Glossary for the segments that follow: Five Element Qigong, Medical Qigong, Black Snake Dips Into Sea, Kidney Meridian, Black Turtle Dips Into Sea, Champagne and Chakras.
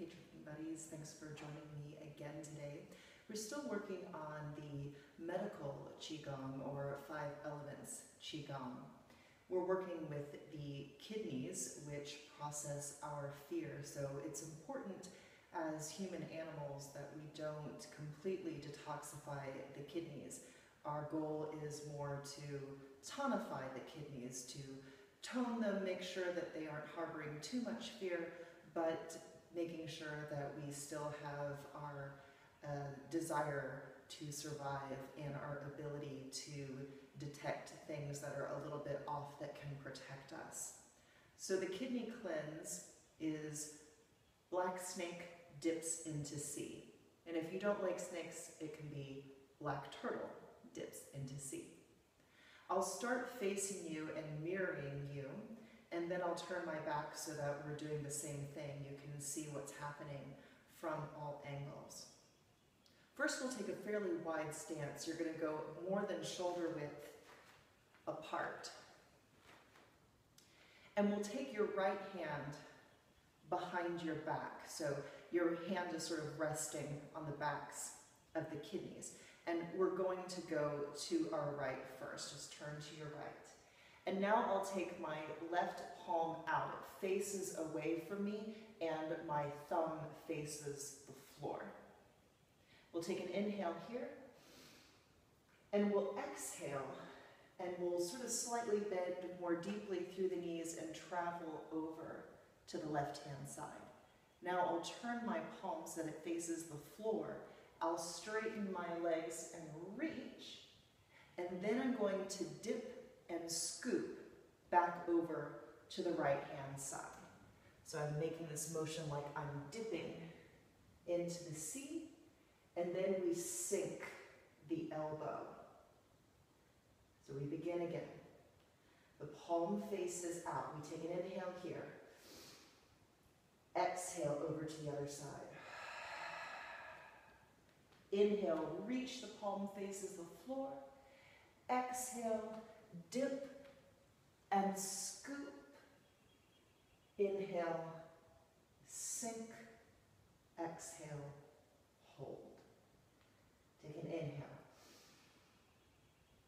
Hey drinking buddies, thanks for joining me again today. We're still working on the Medical Qigong or Five Elements Qigong. We're working with the kidneys, which process our fear, so it's important as human animals that we don't completely detoxify the kidneys. Our goal is more to tonify the kidneys, to tone them, make sure that they aren't harboring too much fear, but making sure that we still have our desire to survive and our ability to detect things that are a little bit off that can protect us. So the kidney cleanse is Black Snake Dips Into Sea. And if you don't like snakes, it can be Black Turtle Dips Into Sea. I'll start facing you and mirroring you, and then I'll turn my back so that we're doing the same thing. You can see what's happening from all angles. First, we'll take a fairly wide stance. You're going to go more than shoulder width apart. And we'll take your right hand behind your back. So your hand is sort of resting on the backs of the kidneys. And we're going to go to our right first. Just turn to your right. And now I'll take my left palm out. It faces away from me and my thumb faces the floor. We'll take an inhale here and we'll exhale and we'll sort of slightly bend more deeply through the knees and travel over to the left-hand side. Now I'll turn my palm so that it faces the floor. I'll straighten my legs and reach, and then I'm going to dip and scoop back over to the right-hand side. So I'm making this motion like I'm dipping into the sea, and then we sink the elbow. So we begin again. The palm faces out. We take an inhale here. Exhale over to the other side. Inhale, reach, the palm faces the floor. Exhale, dip and scoop. Inhale, sink. Exhale, hold. Take an inhale.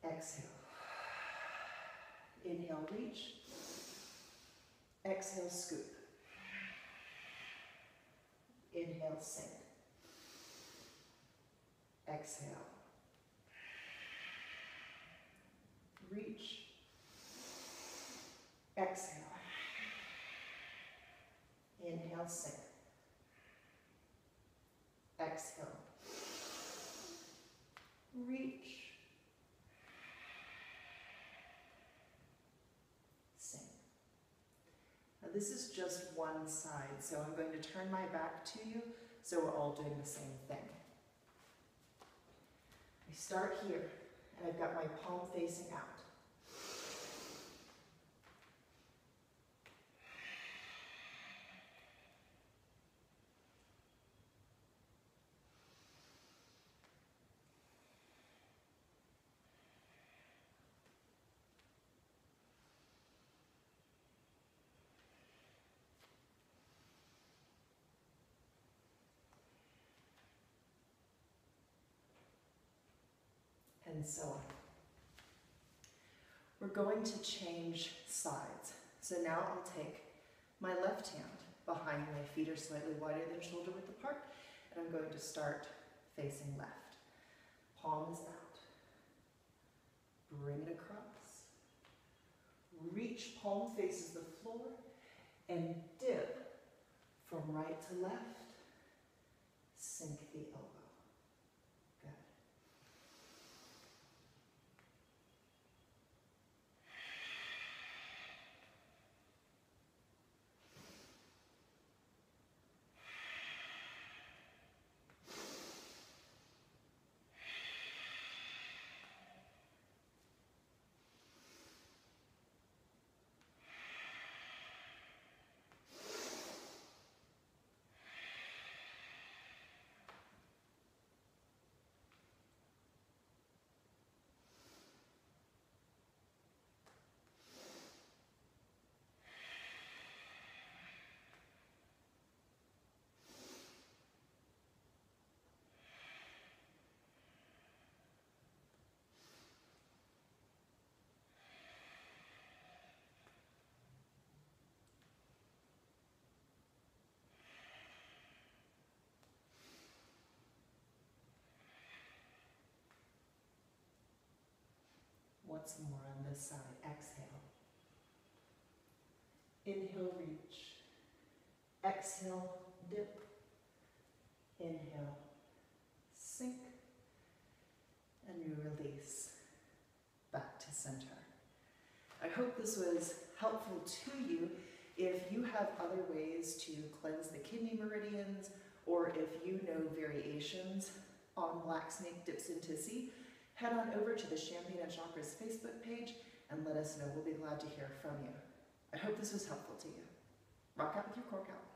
Exhale. Inhale, reach. Exhale, scoop. Inhale, sink. Exhale. Reach. Exhale. Inhale, sink. Exhale. Reach. Sink. Now this is just one side, so I'm going to turn my back to you so we're all doing the same thing. We start here, and I've got my palm facing out. And so on. We're going to change sides. So now I'll take my left hand behind my feet, are slightly wider than shoulder width apart, and I'm going to start facing left. Palms out. Bring it across. Reach, palm faces the floor, and dip from right to left. Sink the elbow. once more on this side. Exhale. Inhale, reach. Exhale, dip. Inhale, sink. And you release back to center. I hope this was helpful to you. If you have other ways to cleanse the kidney meridians, or if you know variations on Black Snake Dips Into Sea, head on over to the Champagne and Chakras Facebook page and let us know. We'll be glad to hear from you. I hope this was helpful to you. Rock out with your cork out.